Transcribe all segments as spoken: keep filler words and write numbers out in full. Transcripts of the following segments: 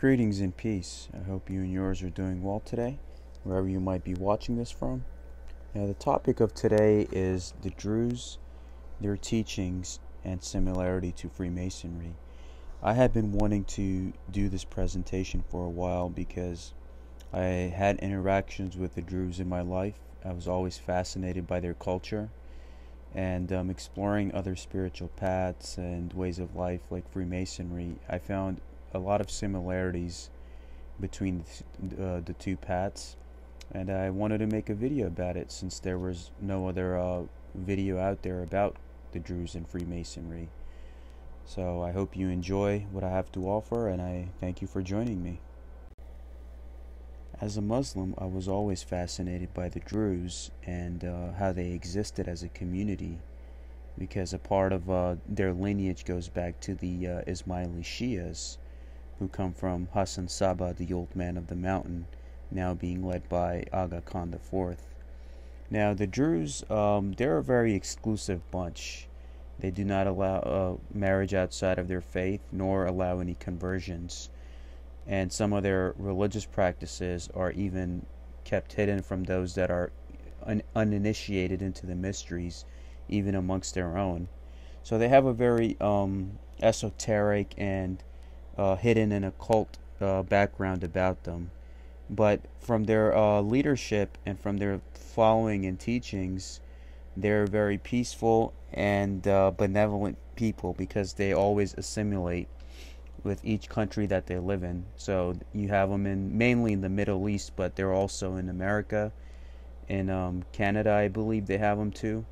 Greetings and peace. I hope you and yours are doing well today, wherever you might be watching this from. Now, the topic of today is the Druze, their teachings, and similarity to Freemasonry. I had been wanting to do this presentation for a while because I had interactions with the Druze in my life. I was always fascinated by their culture and um, exploring other spiritual paths and ways of life like Freemasonry. I found a lot of similarities between uh, the two paths, and I wanted to make a video about it since there was no other uh, video out there about the Druze and Freemasonry. So I hope you enjoy what I have to offer, and I thank you for joining me. As a Muslim, I was always fascinated by the Druze and uh, how they existed as a community, because a part of uh, their lineage goes back to the uh, Ismaili Shias, who come from Hassan Sabbah, the old man of the mountain, now being led by Aga Khan the fourth. Now, the Druze, um, they're a very exclusive bunch. They do not allow uh, marriage outside of their faith, nor allow any conversions. And some of their religious practices are even kept hidden from those that are un uninitiated into the mysteries, even amongst their own. So they have a very um, esoteric and Uh, hidden in a cult uh, background about them. But from their uh, leadership and from their following and teachings, they're very peaceful and uh, benevolent people, because they always assimilate with each country that they live in. So you have them in mainly in the Middle East, but they're also in America, in um, Canada, I believe they have them too.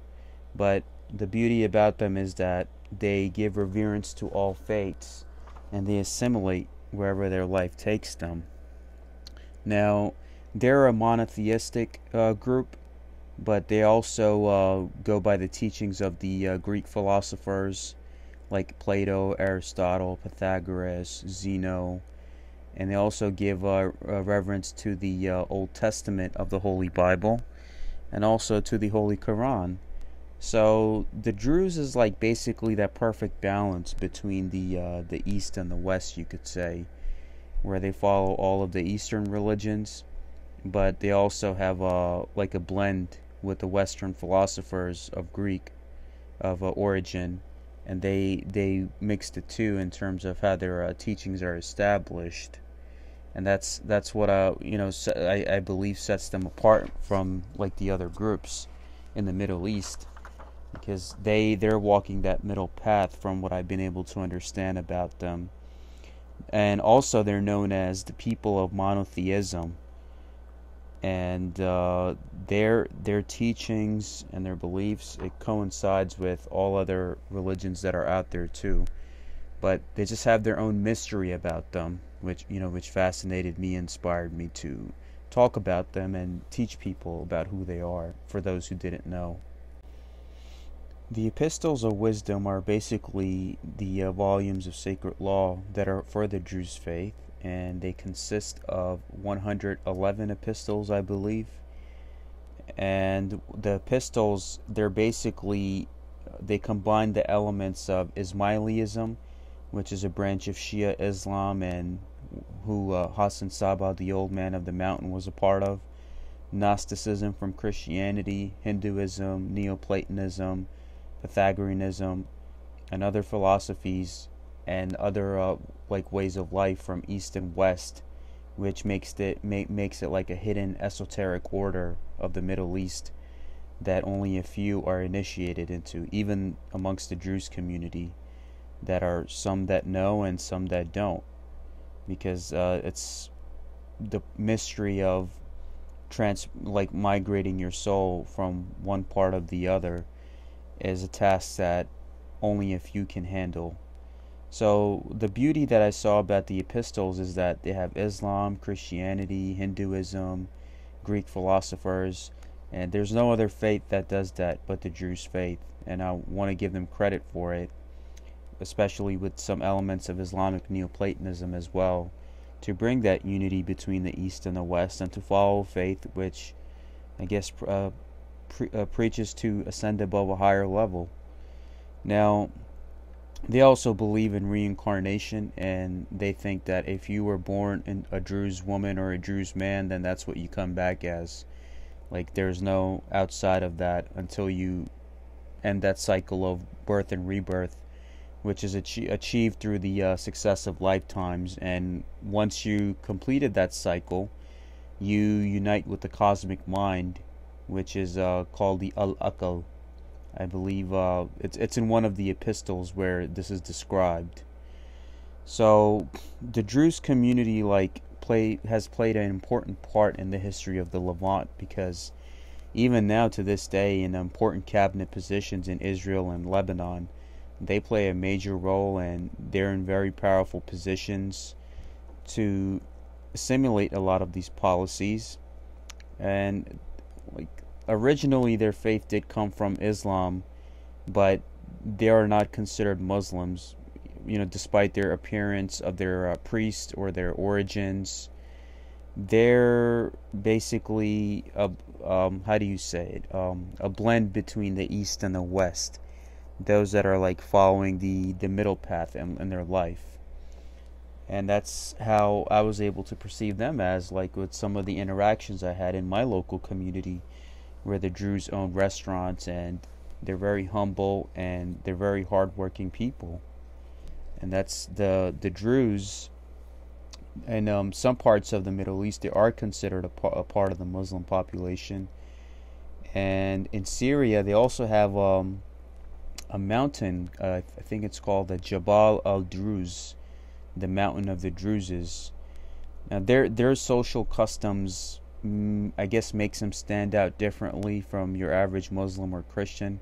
But the beauty about them is that they give reverence to all faiths, and they assimilate wherever their life takes them. Now, they're a monotheistic uh, group, but they also uh, go by the teachings of the uh, Greek philosophers like Plato, Aristotle, Pythagoras, Zeno, and they also give uh, reverence to the uh, Old Testament of the Holy Bible, and also to the Holy Quran. So the Druze is like basically that perfect balance between the uh, the East and the West, you could say, where they follow all of the Eastern religions, but they also have uh, like a blend with the Western philosophers of Greek of uh, origin, and they they mix the two in terms of how their uh, teachings are established, and that's that's what uh you know I I believe sets them apart from like the other groups in the Middle East. Because they, they're walking that middle path from what I've been able to understand about them. And also they're known as the people of monotheism. And uh, their, their teachings and their beliefs, it coincides with all other religions that are out there too. But they just have their own mystery about them, which, you know, which fascinated me, inspired me to talk about them and teach people about who they are, for those who didn't know. The Epistles of Wisdom are basically the uh, volumes of sacred law that are for the Druze faith, and they consist of one hundred eleven epistles, I believe. And the epistles, they're basically, they combine the elements of Ismailism, which is a branch of Shia Islam, and who uh, Hassan Sabbah, the old man of the mountain, was a part of, Gnosticism from Christianity, Hinduism, Neoplatonism, Pythagoreanism, and other philosophies, and other uh, like ways of life from East and West, which makes it make, makes it like a hidden esoteric order of the Middle East that only a few are initiated into, even amongst the Druze community. That are some that know and some that don't, because uh, it's the mystery of trans like migrating your soul from one part of the other is a task that only a few can handle. So the beauty that I saw about the epistles is that they have Islam, Christianity, Hinduism, Greek philosophers, and there's no other faith that does that but the Druze faith, and I want to give them credit for it, especially with some elements of Islamic Neoplatonism as well, to bring that unity between the East and the West, and to follow faith which I guess uh, Pre uh, preaches to ascend above a higher level. Now, they also believe in reincarnation, and they think that if you were born a Druze woman or a Druze man, then that's what you come back as. Like, there's no outside of that until you end that cycle of birth and rebirth, which is achi- achieved through the uh, successive lifetimes. And once you completed that cycle, you unite with the cosmic mind, which is uh, called the al-aqal. I believe uh, it's, it's in one of the epistles where this is described. So the Druze community like play, has played an important part in the history of the Levant, because even now to this day in important cabinet positions in Israel and Lebanon, they play a major role, and they're in very powerful positions to assimilate a lot of these policies. And like originally their faith did come from Islam, but they are not considered Muslims, you know, despite their appearance of their uh, priest or their origins. They're basically a, um, how do you say it, um, a blend between the East and the West, those that are like following the, the middle path in, in their life. And that's how I was able to perceive them as, like with some of the interactions I had in my local community, where the Druze own restaurants, and they're very humble and they're very hardworking people. And that's the, the Druze. And um, some parts of the Middle East, they are considered a, par- a part of the Muslim population. And in Syria, they also have um, a mountain, uh, I think it's called the Jabal al-Druz, the mountain of the Druzes. Now their their social customs, mm, I guess, makes them stand out differently from your average Muslim or Christian.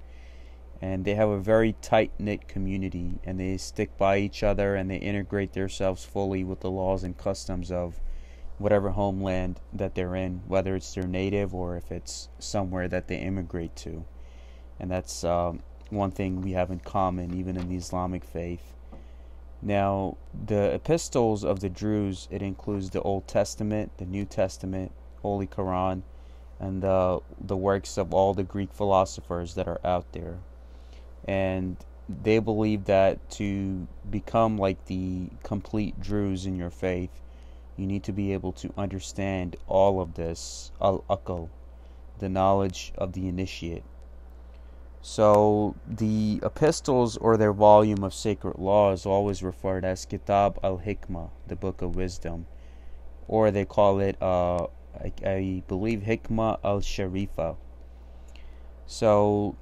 And they have a very tight-knit community, and they stick by each other, and they integrate themselves fully with the laws and customs of whatever homeland that they're in, whether it's their native or if it's somewhere that they immigrate to. And that's um, one thing we have in common, even in the Islamic faith. Now, the epistles of the Druze, it includes the Old Testament, the New Testament, Holy Quran, and the, the works of all the Greek philosophers that are out there. And they believe that to become like the complete Druze in your faith, you need to be able to understand all of this al-aqal, the knowledge of the initiate. So the epistles, or their volume of sacred law, is always referred as Kitab al-Hikmah, the Book of Wisdom, or they call it, uh, I, I believe, Hikmah al-Sharifa. So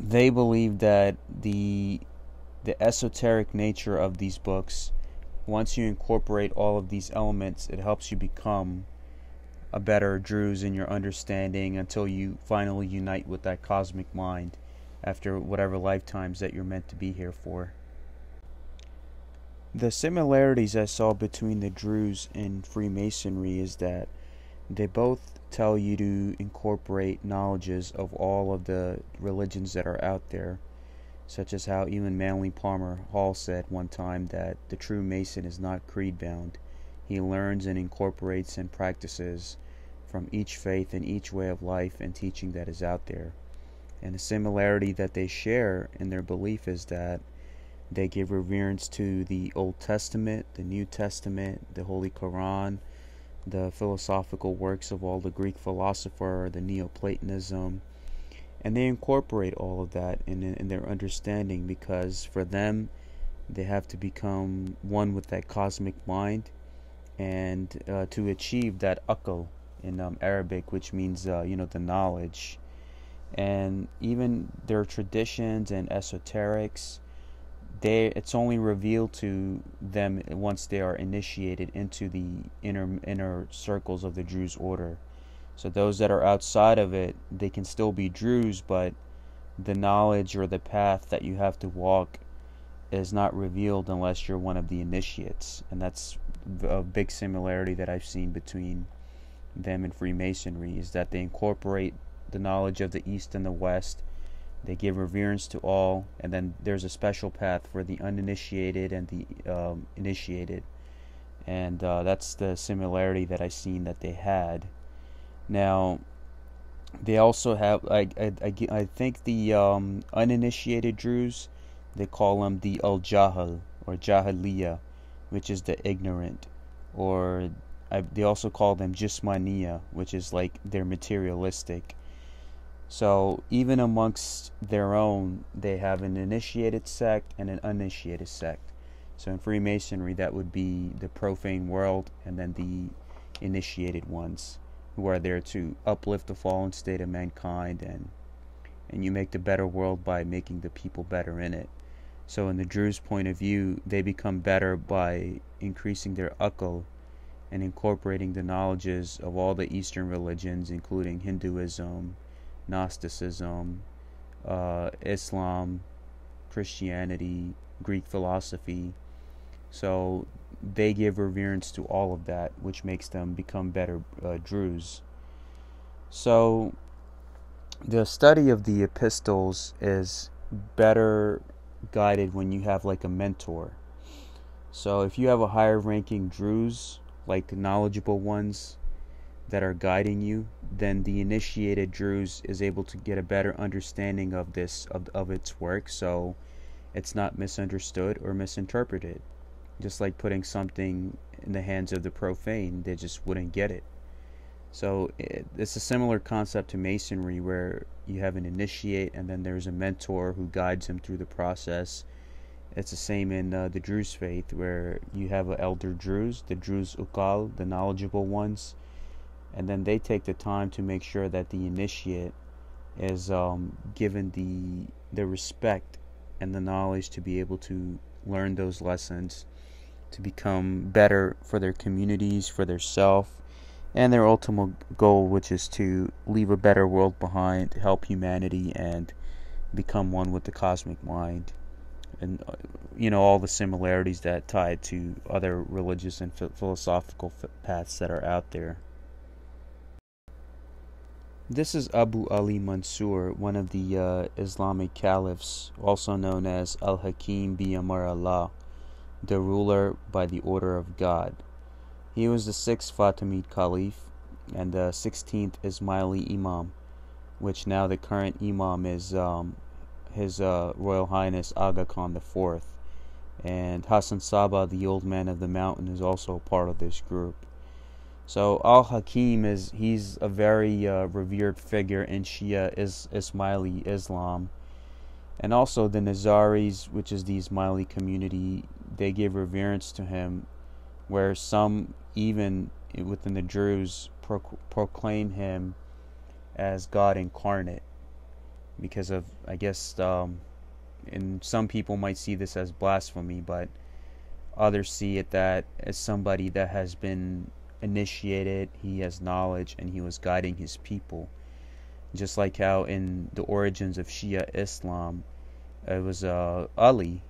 they believe that the the esoteric nature of these books, once you incorporate all of these elements, it helps you become a better Druze in your understanding, until you finally unite with that cosmic mind after whatever lifetimes that you're meant to be here for. The similarities I saw between the Druze and Freemasonry is that they both tell you to incorporate knowledges of all of the religions that are out there, such as how even Manly Palmer Hall said one time that the true Mason is not creed-bound. He learns and incorporates and practices from each faith and each way of life and teaching that is out there. And the similarity that they share in their belief is that they give reverence to the Old Testament, the New Testament, the Holy Quran, the philosophical works of all the Greek philosopher, the Neoplatonism, and they incorporate all of that in, in their understanding, because for them, they have to become one with that cosmic mind, and uh, to achieve that akul in um, Arabic, which means uh, you know the knowledge. And even their traditions and esoterics, They, it's only revealed to them once they are initiated into the inner inner circles of the Druze order. So those that are outside of it, they can still be Druze, but the knowledge or the path that you have to walk is not revealed unless you're one of the initiates. And that's a big similarity that I've seen between them and Freemasonry, is that they incorporate the knowledge of the East and the West. They give reverence to all, and then there's a special path for the uninitiated and the um, initiated. And uh, that's the similarity that I seen that they had. Now, they also have, I I, I, I think the um, uninitiated Druze, They call him the Al-Jahal or Jahiliyyah, which is the ignorant, or I, they also call them jismania, which is like they're materialistic. So even amongst their own, they have an initiated sect and an uninitiated sect. So in Freemasonry, that would be the profane world and then the initiated ones, who are there to uplift the fallen state of mankind, and and you make the better world by making the people better in it. So in the Druze point of view, they become better by increasing their akul and incorporating the knowledges of all the Eastern religions, including Hinduism, Gnosticism, uh, Islam, Christianity, Greek philosophy. So they give reverence to all of that, which makes them become better uh, Druze. So the study of the epistles is better guided when you have like a mentor. So if you have a higher ranking Druze, like knowledgeable ones that are guiding you, then the initiated Druze is able to get a better understanding of this, of, of its work, so it's not misunderstood or misinterpreted. Just like putting something in the hands of the profane, they just wouldn't get it. So it, it's a similar concept to Masonry, where you have an initiate and then there's a mentor who guides him through the process. It's the same in uh, the Druze faith, where you have an elder Druze, the Druze Uqal, the knowledgeable ones, and then they take the time to make sure that the initiate is um, given the the respect and the knowledge to be able to learn those lessons, to become better for their communities, for their self, and their ultimate goal, which is to leave a better world behind, help humanity, and become one with the cosmic mind. And, you know, all the similarities that tie to other religious and philosophical paths that are out there. This is Abu Ali Mansur, one of the uh, Islamic caliphs, also known as Al-Hakim bi Amr Allah, the ruler by the order of God. He was the sixth Fatimid caliph and the sixteenth Ismaili imam, which now the current imam is um, his uh, Royal Highness Aga Khan the fourth. And Hassan Sabbah, the old man of the mountain, is also a part of this group. So Al-Hakim is he's a very uh, revered figure in Shia is Ismaili Islam, and also the Nizaris, which is the Ismaili community, they give reverence to him, where some even within the Druze pro proclaim him as God incarnate, because of I guess um, and some people might see this as blasphemy, but others see it that as somebody that has been initiated, he has knowledge, and he was guiding his people. Just like how in the origins of Shia Islam, it was uh, Ali,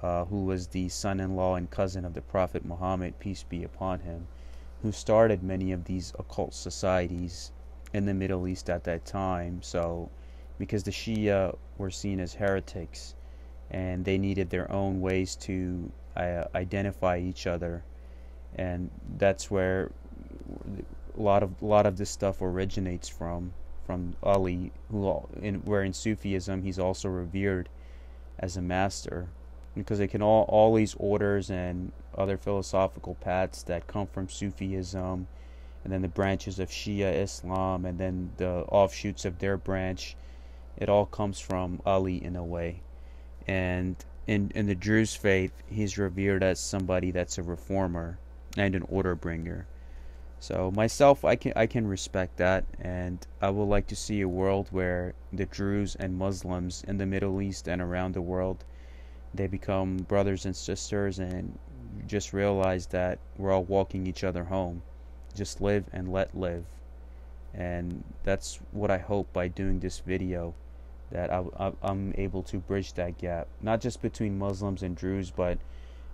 uh, who was the son-in-law and cousin of the Prophet Muhammad, peace be upon him, who started many of these occult societies in the Middle East at that time. So, because the Shia were seen as heretics, and they needed their own ways to uh, identify each other. And that's where a lot of a lot of this stuff originates from from Ali, who in where in Sufism he's also revered as a master, because they can all all these orders and other philosophical paths that come from Sufism, and then the branches of Shia Islam, and then the offshoots of their branch, it all comes from Ali in a way. And in in the Druze faith, he's revered as somebody that's a reformer and an order bringer. So myself, I can I can respect that, and I would like to see a world where the Druze and Muslims in the Middle East and around the world, they become brothers and sisters, and just realize that we're all walking each other home. Just live and let live, and that's what I hope by doing this video, that I, I, I'm able to bridge that gap, not just between Muslims and Druze, but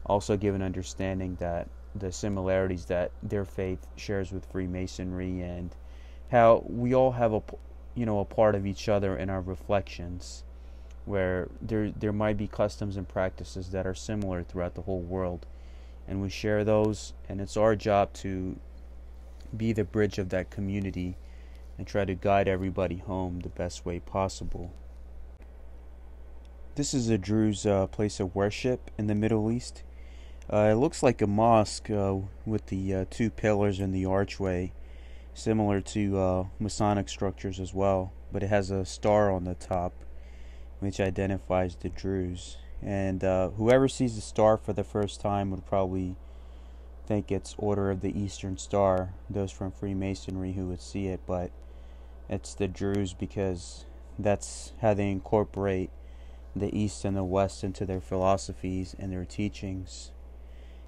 also give an understanding that the similarities that their faith shares with Freemasonry, and how we all have a, you know, a part of each other in our reflections, where there there might be customs and practices that are similar throughout the whole world, and we share those, and it's our job to be the bridge of that community and try to guide everybody home the best way possible. This is a Druze uh, place of worship in the Middle East. Uh, it looks like a mosque uh, with the uh, two pillars and the archway, similar to uh, Masonic structures as well, but it has a star on the top, which identifies the Druze. And uh, whoever sees the star for the first time would probably think it's Order of the Eastern Star, those from Freemasonry who would see it, but it's the Druze because that's how they incorporate the East and the West into their philosophies and their teachings.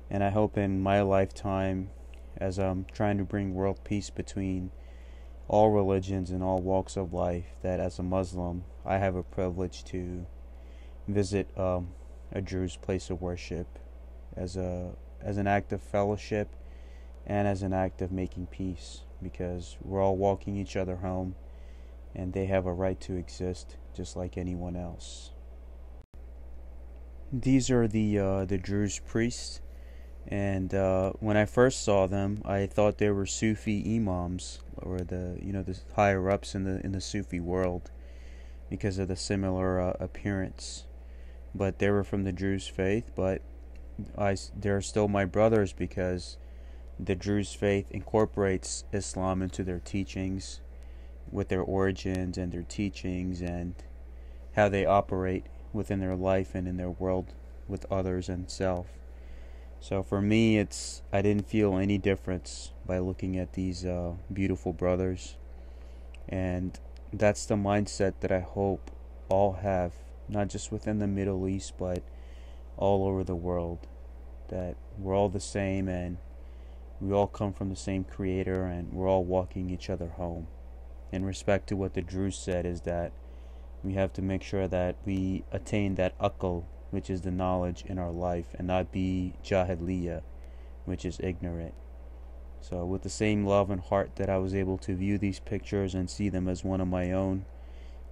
And I hope in my lifetime, as I'm trying to bring world peace between all religions and all walks of life, that as a Muslim, I have a privilege to visit um, a Druze place of worship as a as an act of fellowship and as an act of making peace, because we're all walking each other home and they have a right to exist just like anyone else. These are the uh, the Druze priests, and uh, when I first saw them, I thought they were Sufi imams, or the you know the higher ups in the in the Sufi world, because of the similar uh, appearance. But they were from the Druze faith, but I they're still my brothers because the Druze faith incorporates Islam into their teachings, with their origins and their teachings and how they operate within their life and in their world with others and self. So for me, it's I didn't feel any difference by looking at these uh, beautiful brothers, and that's the mindset that I hope all have, not just within the Middle East but all over the world, that we're all the same and we all come from the same creator and we're all walking each other home. In respect to what the Druze said is that we have to make sure that we attain that akul, which is the knowledge in our life, and not be Jahiliyyah, which is ignorant. So with the same love and heart that I was able to view these pictures and see them as one of my own,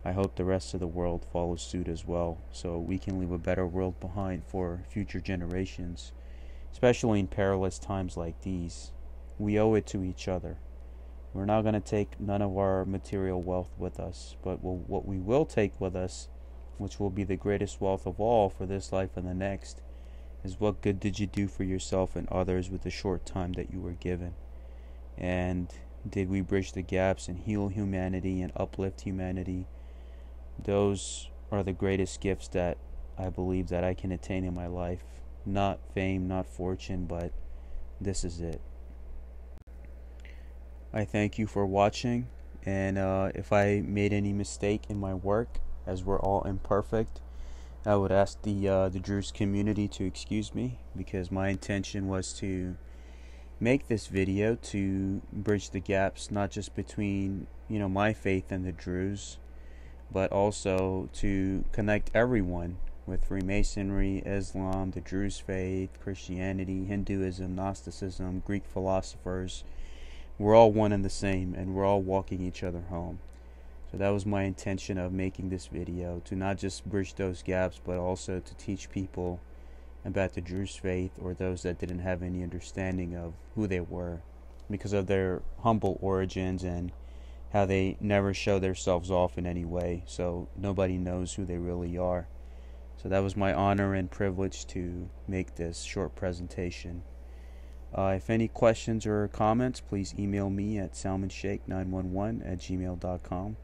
I hope the rest of the world follows suit as well, so we can leave a better world behind for future generations, especially in perilous times like these. We owe it to each other. We're not going to take none of our material wealth with us, but we'll, what we will take with us, which will be the greatest wealth of all for this life and the next, is what good did you do for yourself and others with the short time that you were given? And did we bridge the gaps and heal humanity and uplift humanity? Those are the greatest gifts that I believe that I can attain in my life. Not fame, not fortune, but this is it. I thank you for watching, and uh, if I made any mistake in my work, as we're all imperfect, I would ask the uh, the Druze community to excuse me, because my intention was to make this video to bridge the gaps, not just between you know my faith and the Druze, but also to connect everyone with Freemasonry, Islam, the Druze faith, Christianity, Hinduism, Gnosticism, Greek philosophers. We're all one and the same, and we're all walking each other home. So that was my intention of making this video, to not just bridge those gaps, but also to teach people about the Druze faith, or those that didn't have any understanding of who they were because of their humble origins and how they never show themselves off in any way, so nobody knows who they really are. So that was my honor and privilege to make this short presentation. Uh, if any questions or comments, please email me at salmon shake nine one one at gmail dot com.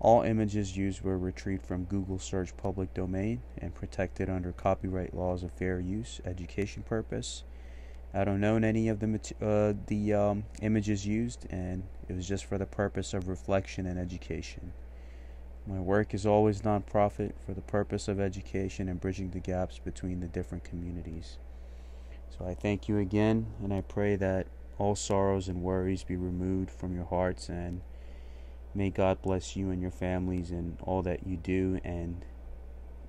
All images used were retrieved from Google search public domain and protected under copyright laws of fair use, education purpose. I don't own any of the, uh, the um, images used, and it was just for the purpose of reflection and education. My work is always nonprofit for the purpose of education and bridging the gaps between the different communities. So I thank you again, and I pray that all sorrows and worries be removed from your hearts, and may God bless you and your families and all that you do, and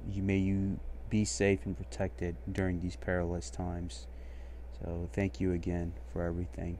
you, may you be safe and protected during these perilous times. So thank you again for everything.